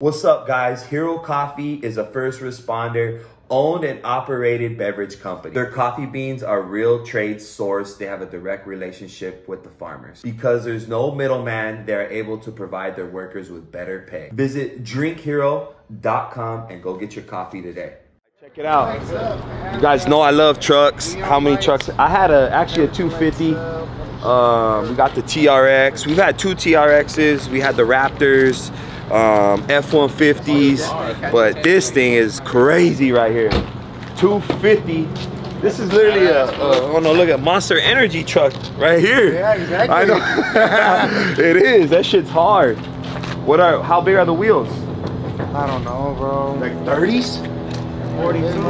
What's up, guys? Hero Coffee is a first responder owned and operated beverage company. Their coffee beans are real trade sourced. They have a direct relationship with the farmers. Because there's no middleman, they're able to provide their workers with better pay. Visit drinkhero.com and go get your coffee today. Check it out. You guys know I love trucks. How many trucks? I had actually a 250. We got the TRX. We've had two TRXs. We had the Raptors. F-150s, but this thing is crazy right here. 250. This is literally oh no, look at Monster Energy truck right here. Yeah, exactly. I know. It is. That shit's hard. How big are the wheels? I don't know, bro. Like 30s? 42.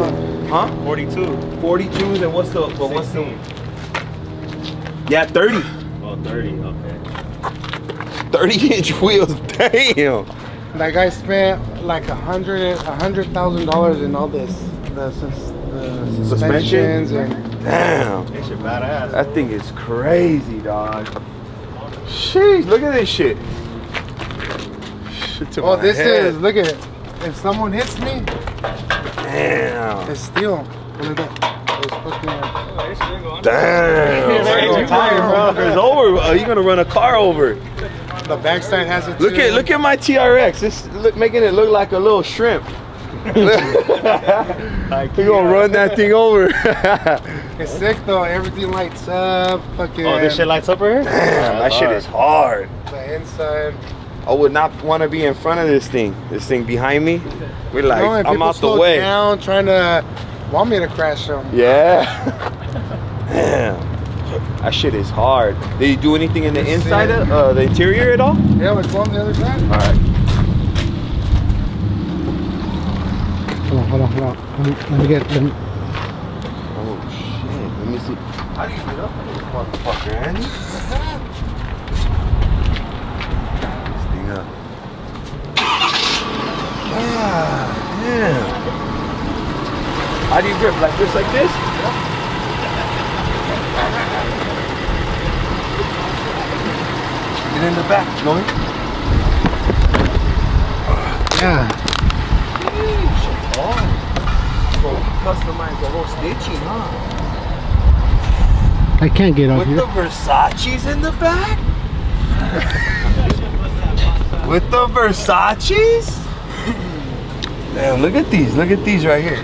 Huh? 42. 42s, and what's the? But what's the? Yeah, 30. Oh, 30. Okay. 30-inch wheels, damn. That guy spent like $100,000 in all this, the suspensions and damn. It's badass. That thing is crazy, dog. Sheesh, look at this shit. Shit to my head. Oh, this is. Look at it. If someone hits me, damn, it's steel. Look at that. Damn! It's tired, bro. It's over. You're gonna run a car over. The backside has it. Look at my TRX. It's making it look like a little shrimp. We're gonna run that thing over. It's sick though. Everything lights up. Fucking. Oh, this shit lights up right here. Damn, that shit is hard. The inside. I would not want to be in front of this thing. This thing behind me. We're like, you know, I'm out the way. Down, trying to. Want me to crash them? Yeah. Damn. That shit is hard. Did you do anything in the inside of the interior at all? Yeah, we're going the other side. All right. Hold on. Let me get it. Oh, shit. Let me see. How do you get up with this motherfucker, Andy? This thing up. Ah, damn. How do you grip? Like this? Like this? Get in the back, Joey. Yeah. Oh. So you customize the whole stitching, huh? I can't get up here. With the Versace's in the back? With the Versace's? Damn, look at these right here.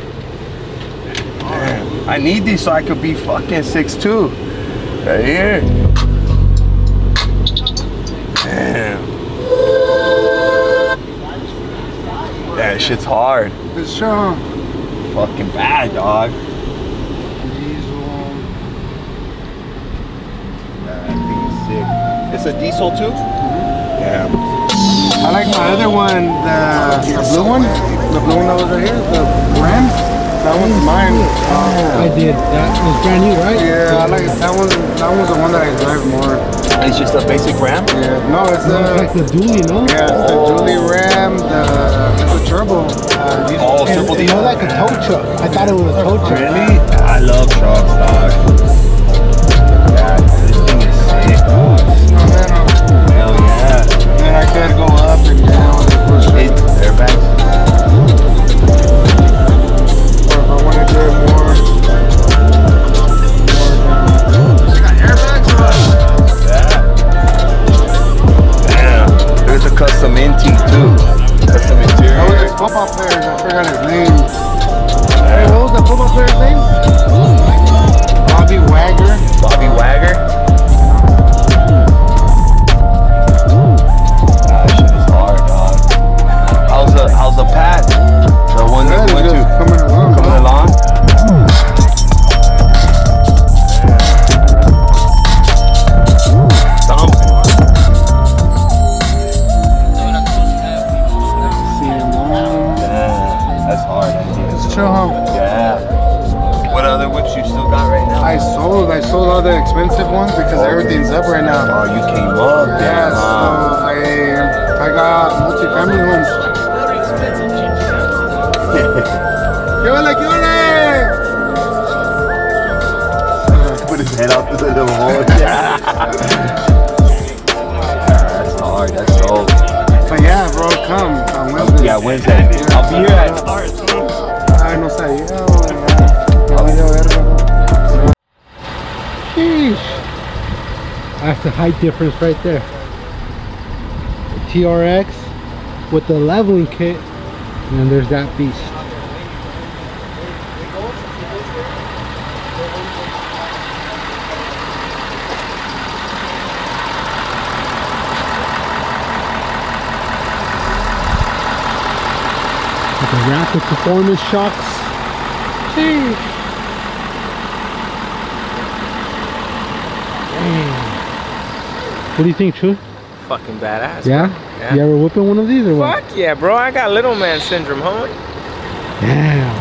I need these so I could be fucking 6'2". Right here. Damn. That shit's hard. It's strong. Fucking bad, dog. Diesel. That thing is sick. It's a diesel too? Mm-hmm. Yeah. I like my other one, the blue one. The blue one that was right here, the Ram. That one's mine. I did. That was brand new, right? Yeah, I like it. That one's the one that I drive more. It's just a basic Ram? Yeah. No, it's like the Dually, no? Yeah, it's the Dually Ram, the turbo. Turbo diesel. It's like a tow truck. I thought it was a tow truck. Really? I love trucks, dog. Yeah, this thing is sick. Hell yeah. Man, I could go up and down. Airbags. Custom intake too. Custom interior. Oh, there's football players. I forgot his name. Hey, what was the football player's name? Bobby Wagner. Bobby Wagner. That shit is hard, dog. How's the pad? The one that you went to. Coming along. I sold all the expensive ones because everything's up right now. Oh, you came up? Yeah, so I got multi-family homes. Very expensive. Yo, put his head out to the wall. Yeah. That's hard. That's dope. But yeah, bro, come. I'm with it. Yeah, Wednesday. I'll be here at... Ay, no sabía, güey. I'll be there verga. Sheesh. That's the height difference right there. The TRX with the leveling kit. And then there's that beast. The Raptor performance shocks. Jeez. Damn. What do you think, Chu? Fucking badass. Yeah? Yeah? You ever whipping one of these or what? Fuck yeah, bro. I got little man syndrome, homie. Damn. Yeah,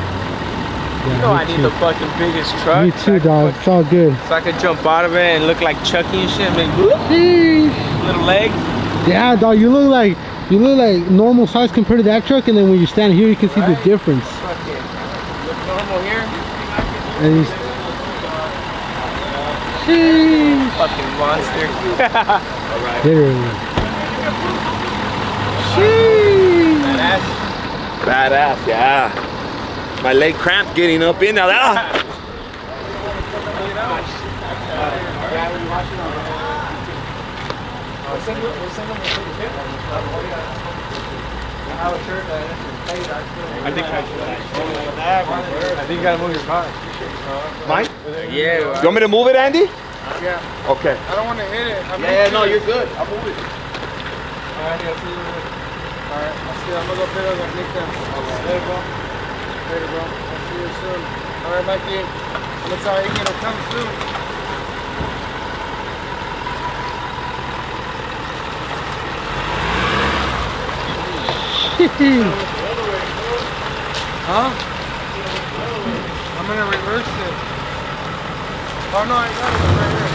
you know I need the fucking biggest truck. Me too, dog. It's all good. So I could jump out of it and look like Chucky and shit. Make little legs. Yeah, dog. You look like normal size compared to that truck, and then when you stand here, you can see the difference. Fuck yeah. Look normal here. And he's... Sheesh. Fucking monster. Alright. Literally. Sheesh. Badass. Badass, yeah. My leg cramp getting up in now. I think you gotta move your car. Mine? Yeah. Do you want me to move it, Andy? Yeah. Okay. I don't want to hit it. No, you're good. I'll move it. Alright, I'll see you later. Alright, I'll see you. I'm gonna go pick up the Nick down. There you go. There you go. I'll see you soon. Alright, Mikey. Looks like it'll come soon. Huh? I'm gonna reverse it. Oh no, I got it right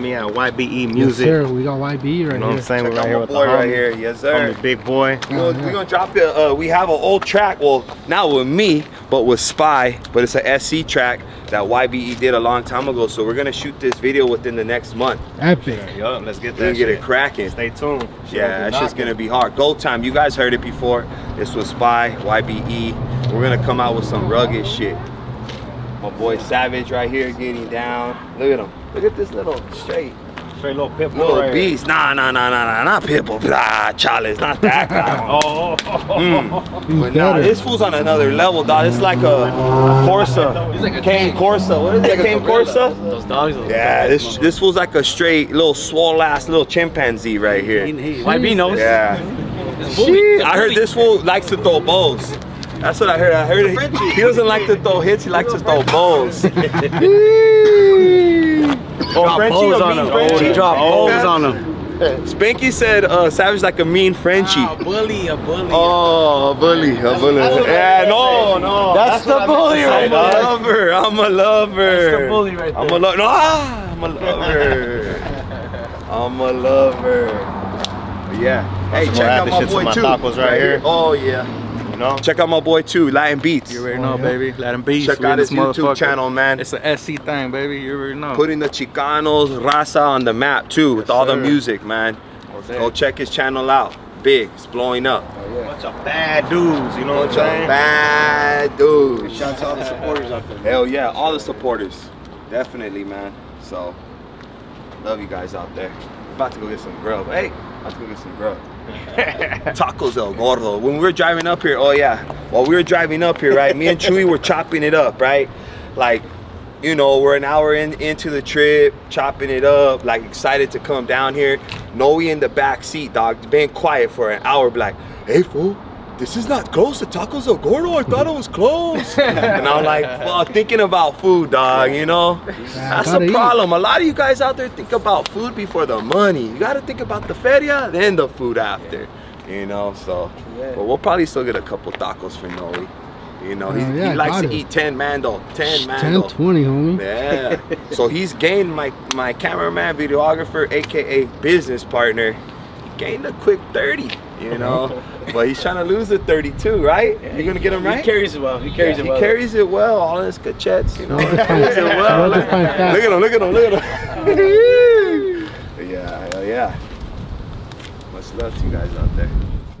me at YBE Music. Yes, sir. We got YBE right here. You know what I'm saying? Check out my boy right here. Yes, sir. I'm the big boy. We're gonna drop it. We have an old track. Well, not with me, but with Spy. But it's an SC track that YBE did a long time ago. So we're gonna shoot this video within the next month. Epic. Yo, let's get that. Get it cracking. Stay tuned. Yeah, it's just gonna be hard. Go time. You guys heard it before. This was Spy, YBE. We're gonna come out with some rugged shit. My boy Savage right here getting down. Look at him. Look at this little straight little pitbull. Little beast. Nah, not pitbull. Blah, Charles, not that guy. But nah, this fool's on another level, dog. It's like a Corsa. He's like a Cane Corsa. What is that? Cane Corsa? Those dogs. Yeah, this fool's like a straight little swole ass little chimpanzee right here. YB knows. Yeah. I heard this fool likes to throw bows. That's what I heard. I heard he doesn't like to throw hits. He likes to throw bows. Dropped balls on him. Spanky said Savage like a mean Frenchie. A bully. Oh, a bully. Yeah, no. That's the bully right there. I'm a lover. That's the bully right there. I'm a lover. Yeah. Hey, check out my boy too. Tacos right here. Oh yeah. No. Check out my boy too, Latin Beats. You already know, baby. Latin Beats. Check out his YouTube channel, man. It's an SC thing, baby. You already know. Putting the Chicanos, Raza on the map too with all the music, man. Go check his channel out. Big. It's blowing up. Oh, yeah. bunch of bad dudes, you know what I'm saying? Bad dudes. Shout out to all the supporters out there. Hell yeah, all the supporters. Definitely, man. So, love you guys out there. About to go get some grub. Hey, about to go get some grub. Tacos el Gordo. When we were driving up here, oh yeah, while we were driving up here, right, me and Chuy were chopping it up, right? Like, you know, we're an hour into the trip, chopping it up, like excited to come down here. Noe in the back seat, dog, being quiet for an hour, like, hey fool, this is not close to Tacos El Gordo. I thought it was close. And I'm like, well, thinking about food, dog, you know? That's a problem. Eat. A lot of you guys out there think about food before the money. You gotta think about the feria, then the food after, you know? So, but we'll probably still get a couple tacos for Noe. You know, he likes to eat 10 mando, 10 mando. 10, 20, homie. Yeah. So he's gained my cameraman, videographer, AKA business partner. He gained a quick 30, you know. But he's trying to lose the 32, right? Yeah, you're going to get him right? He carries it well. He carries it well. He carries it well. All his cachettes, you know. He carries it well. Look at him, look at him, look at him. Yeah, hell yeah. Much love to you guys out there.